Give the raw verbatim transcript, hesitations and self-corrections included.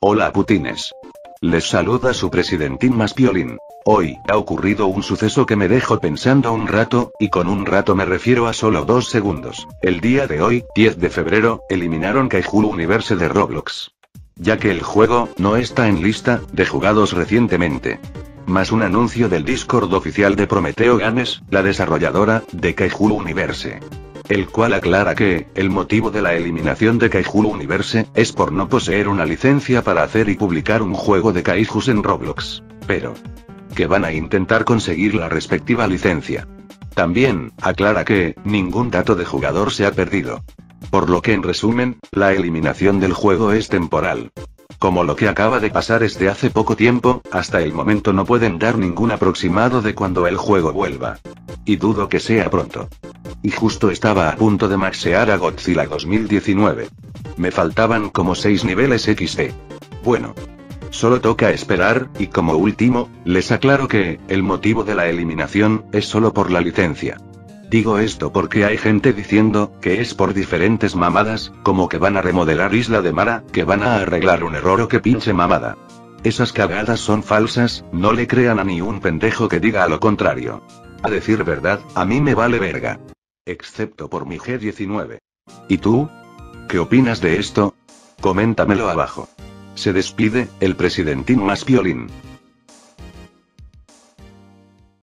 Hola putines. Les saluda su presidentín más piolín. Hoy, ha ocurrido un suceso que me dejó pensando un rato, y con un rato me refiero a solo dos segundos. El día de hoy, diez de febrero, eliminaron Kaiju Universe de Roblox. Ya que el juego, no está en lista de jugados recientemente. Más un anuncio del Discord oficial de Prometeo Games, la desarrolladora de Kaiju Universe. El cual aclara que, el motivo de la eliminación de Kaiju Universe, es por no poseer una licencia para hacer y publicar un juego de kaijus en Roblox. Pero, que van a intentar conseguir la respectiva licencia. También, aclara que, ningún dato de jugador se ha perdido. Por lo que en resumen, la eliminación del juego es temporal. Como lo que acaba de pasar es de hace poco tiempo, hasta el momento no pueden dar ningún aproximado de cuando el juego vuelva. Y dudo que sea pronto. Y justo estaba a punto de maxear a Godzilla dos mil diecinueve. Me faltaban como seis niveles equis de. Bueno. Solo toca esperar, y como último, les aclaro que, el motivo de la eliminación, es solo por la licencia. Digo esto porque hay gente diciendo, que es por diferentes mamadas, como que van a remodelar Isla de Mara, que van a arreglar un error o que pinche mamada. Esas cagadas son falsas, no le crean a ni un pendejo que diga a lo contrario. A decir verdad, a mí me vale verga. Excepto por mi G diecinueve. ¿Y tú? ¿Qué opinas de esto? Coméntamelo abajo. Se despide, el presidentín más piolín.